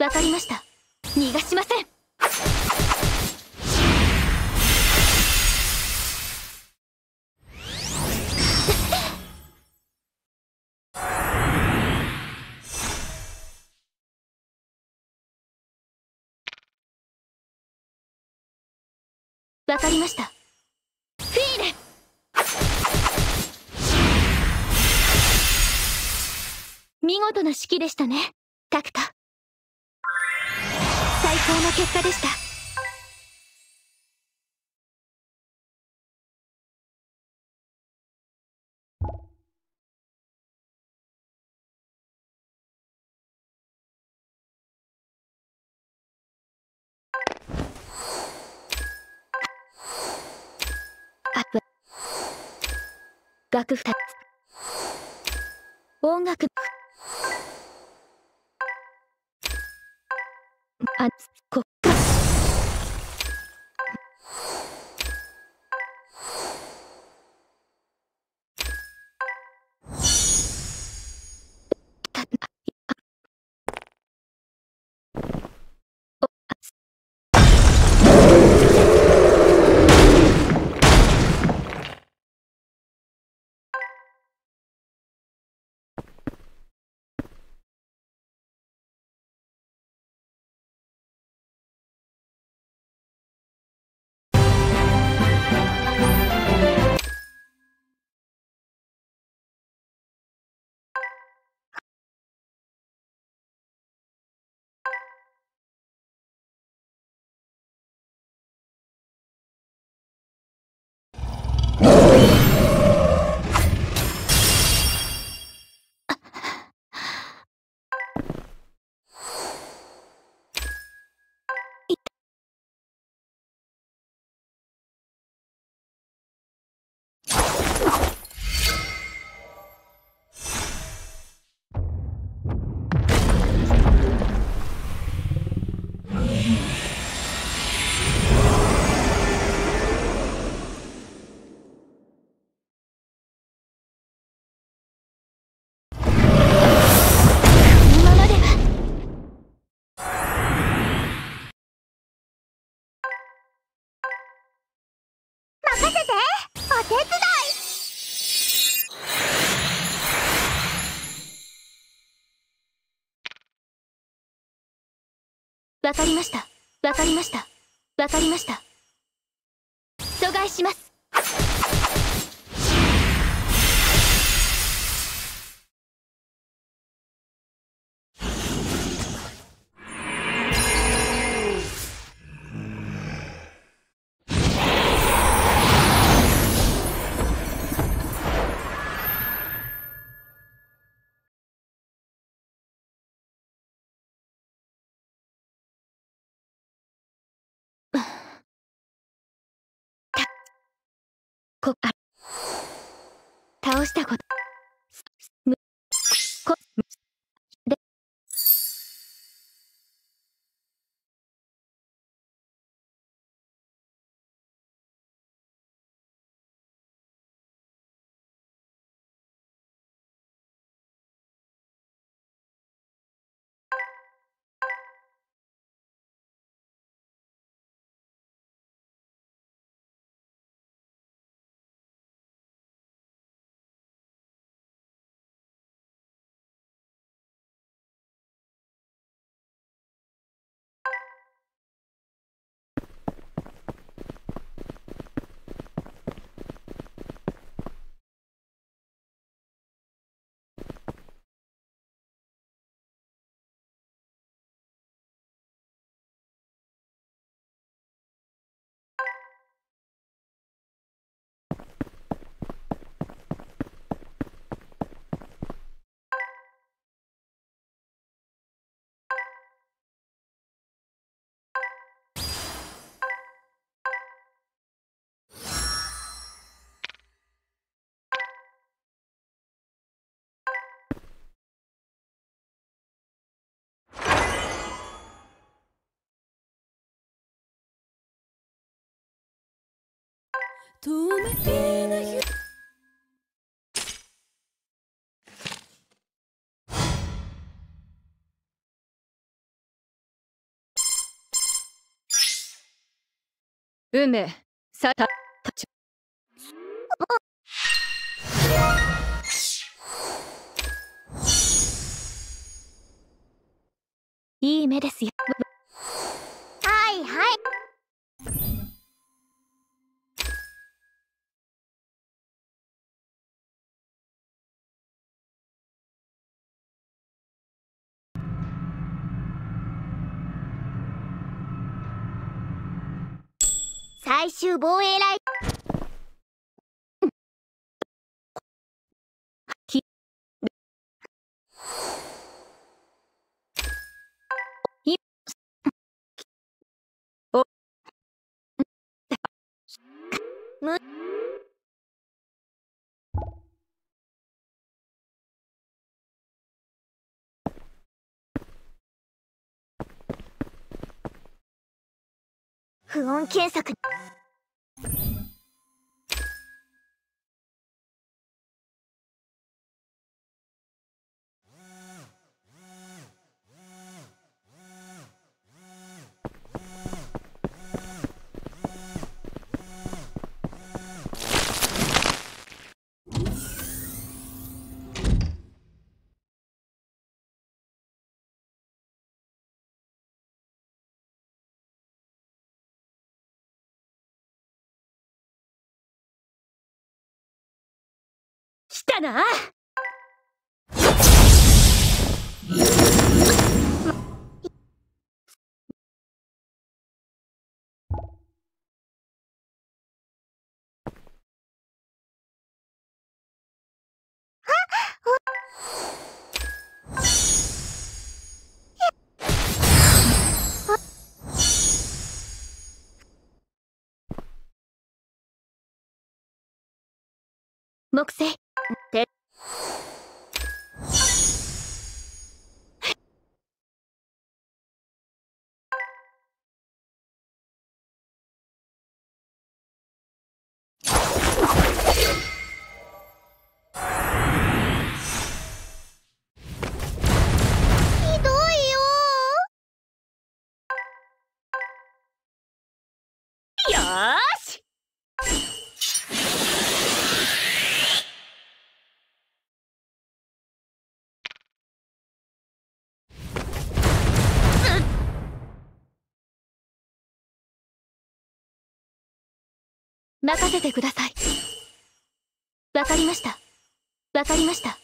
わかりました。逃がしません。わかりました。フィーレ。見事な式でしたね、タクト。最高の結果でした。アップ楽譜2つ、音楽あ、こっか。わかりました。わかりました。わかりました。阻害します。倒したことで透明な夢。運命さたたちいい目ですよ。はいはい、最終防衛ライン不穏検索。なあ、木星任せてください。わかりました。わかりました。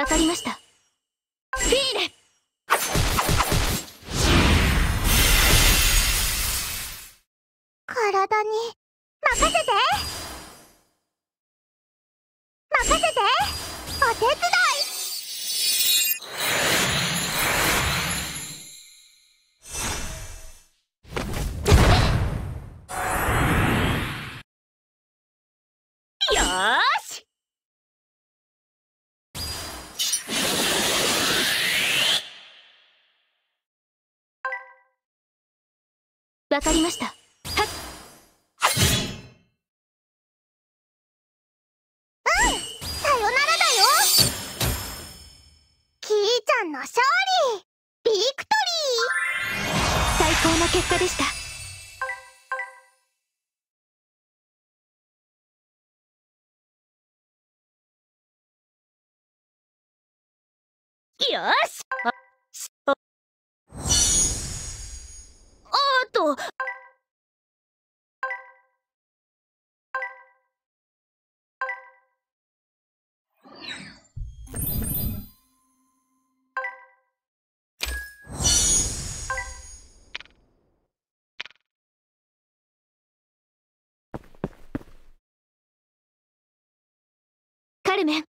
わかりました。フィーレ。体に任せて。任せて。お手伝い。わかりました。うん、さよならだよ。キイちゃんの勝利、ビクトリー。最高の結果でした。よし、カルメン。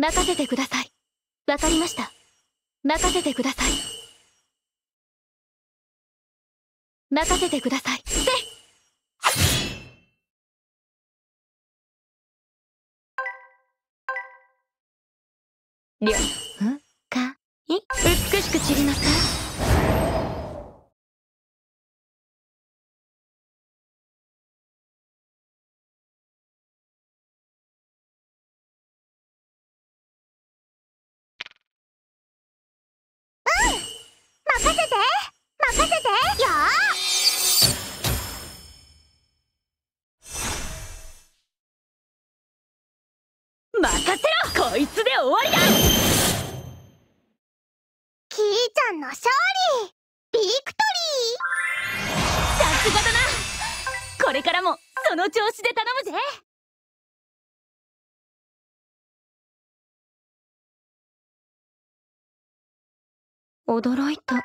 任せてください。わかりました。任せてください。任せてください。りょんかい美しく散りなさい。任せろ、こいつで終わりだ。キイちゃんの勝利、ビクトリー。さすがだな。これからもその調子で頼むぜ。驚いた。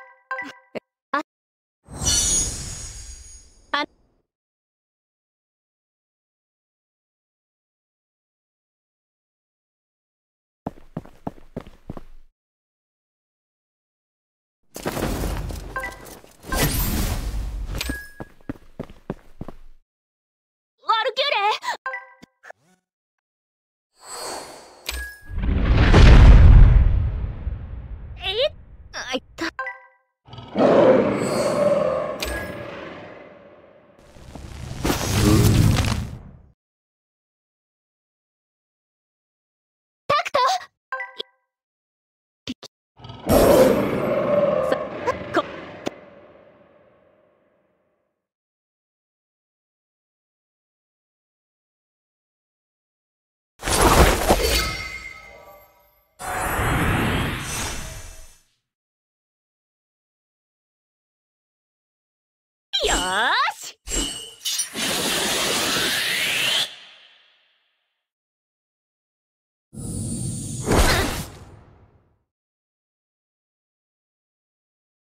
よし、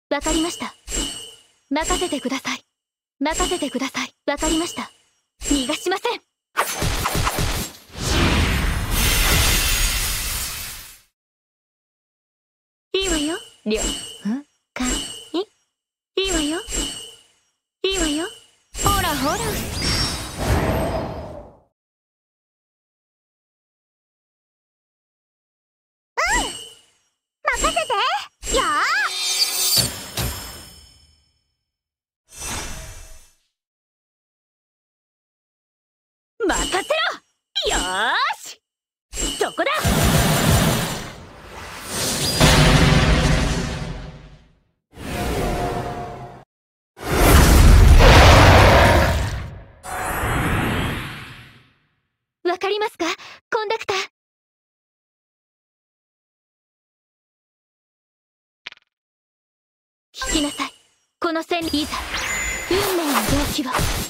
わかりました。任せてください。任せてください。わかりました。逃がしません。いいわよ、りょんかい。いいわよ、いいわよ。ほらほら。うん、任せて。よー。任せろ。よーし。そこだ。わかりますか、コンダクター。聞きなさい、この線。いざ運命の動機を。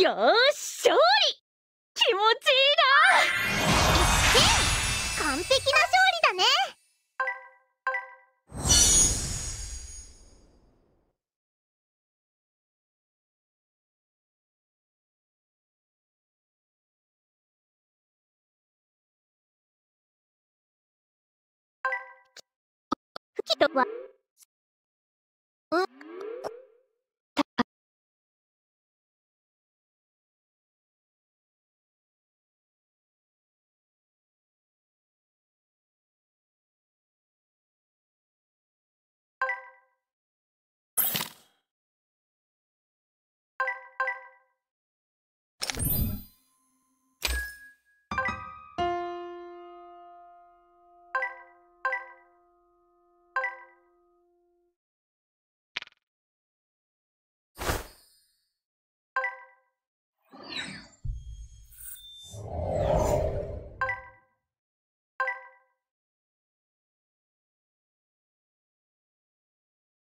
よーし、勝利。気持ちいいな。完璧な勝利だね。ふきとは。